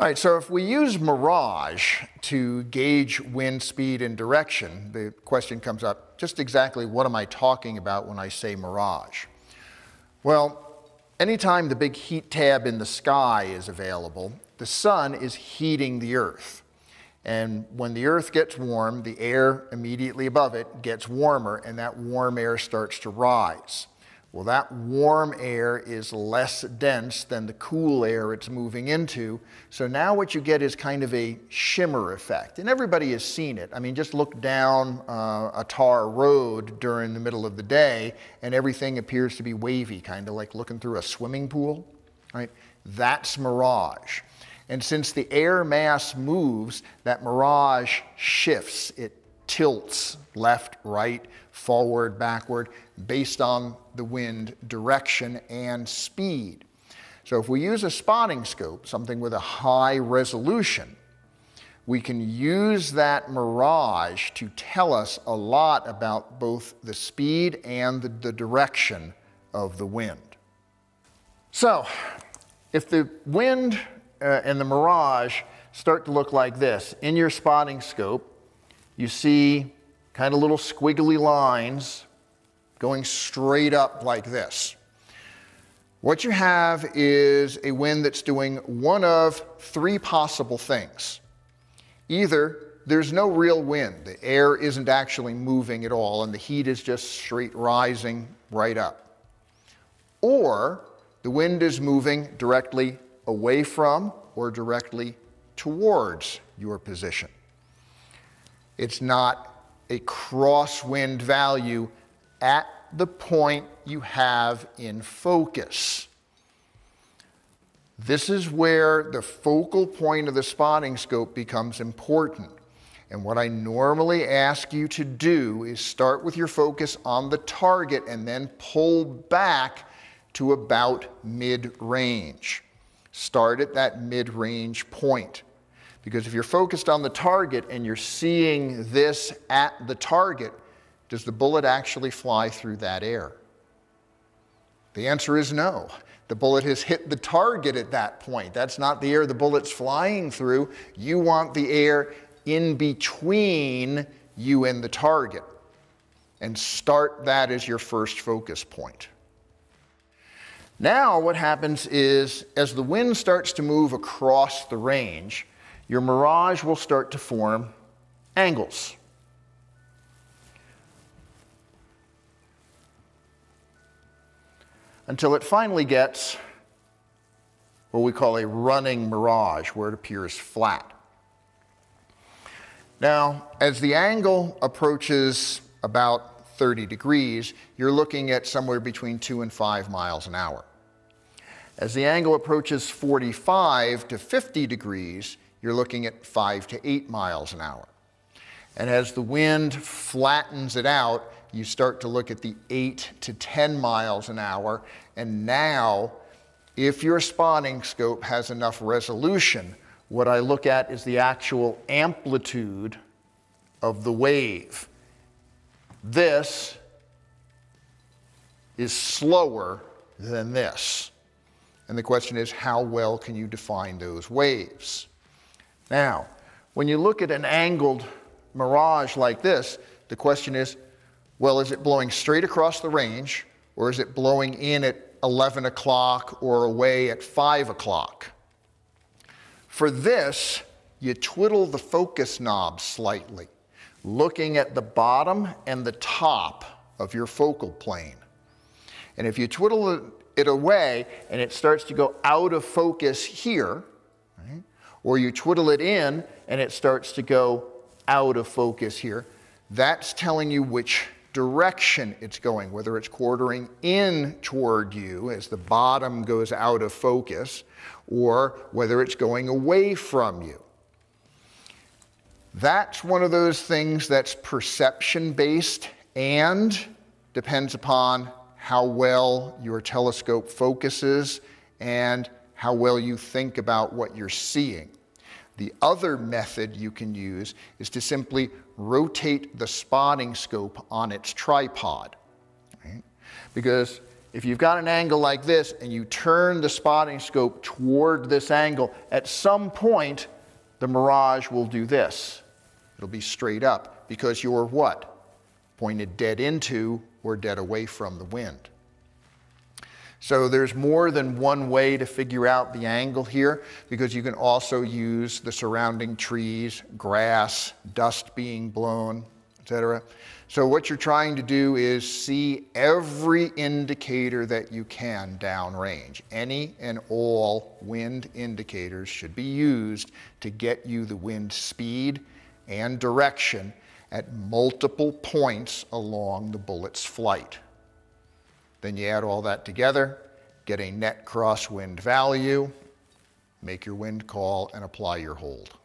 All right, so if we use Mirage to gauge wind speed and direction, the question comes up, just exactly what am I talking about when I say Mirage? Well, anytime the big heat tab in the sky is available, the sun is heating the Earth. And when the Earth gets warm, the air immediately above it gets warmer, and that warm air starts to rise. Well, that warm air is less dense than the cool air it's moving into. So now what you get is kind of a shimmer effect. And everybody has seen it. I mean, just look down a tar road during the middle of the day, and everything appears to be wavy, kind of like looking through a swimming pool. Right? That's Mirage. And since the air mass moves, that Mirage shifts. It tilts left, right, forward, backward, based on the wind direction and speed. So if we use a spotting scope, something with a high resolution, we can use that Mirage to tell us a lot about both the speed and the direction of the wind. So if the wind and the Mirage start to look like this, in your spotting scope, you see kind of little squiggly lines going straight up like this. What you have is a wind that's doing one of three possible things. Either there's no real wind, the air isn't actually moving at all, and the heat is just straight rising right up. Or the wind is moving directly away from or directly towards your position. It's not a crosswind value at the point you have in focus. This is where the focal point of the spotting scope becomes important. And what I normally ask you to do is start with your focus on the target and then pull back to about mid-range. Start at that mid-range point. Because if you're focused on the target and you're seeing this at the target, does the bullet actually fly through that air? The answer is no. The bullet has hit the target at that point. That's not the air the bullet's flying through. You want the air in between you and the target. And start that as your first focus point. Now what happens is, as the wind starts to move across the range, your Mirage will start to form angles. Until it finally gets what we call a running Mirage, where it appears flat. Now, as the angle approaches about 30 degrees, you're looking at somewhere between 2 and 5 miles an hour. As the angle approaches 45 to 50 degrees, you're looking at 5 to 8 miles an hour. And as the wind flattens it out, you start to look at the 8 to 10 miles an hour. And now, if your spotting scope has enough resolution, what I look at is the actual amplitude of the wave. This is slower than this. And the question is, how well can you define those waves? Now, when you look at an angled Mirage like this, the question is, well, is it blowing straight across the range, or is it blowing in at 11 o'clock or away at 5 o'clock? For this, you twiddle the focus knob slightly, looking at the bottom and the top of your focal plane. And if you twiddle it away and it starts to go out of focus here, right? Or you twiddle it in and it starts to go out of focus here, that's telling you which direction it's going, whether it's quartering in toward you as the bottom goes out of focus, or whether it's going away from you. That's one of those things that's perception-based and depends upon how well your telescope focuses and how well you think about what you're seeing. The other method you can use is to simply rotate the spotting scope on its tripod. Right? Because if you've got an angle like this and you turn the spotting scope toward this angle, at some point the Mirage will do this. It'll be straight up because you're what? Pointed dead into or dead away from the wind. So there's more than one way to figure out the angle here, because you can also use the surrounding trees, grass, dust being blown, etc. So what you're trying to do is see every indicator that you can downrange. Any and all wind indicators should be used to get you the wind speed and direction at multiple points along the bullet's flight. Then you add all that together, get a net crosswind value, make your wind call, and apply your hold.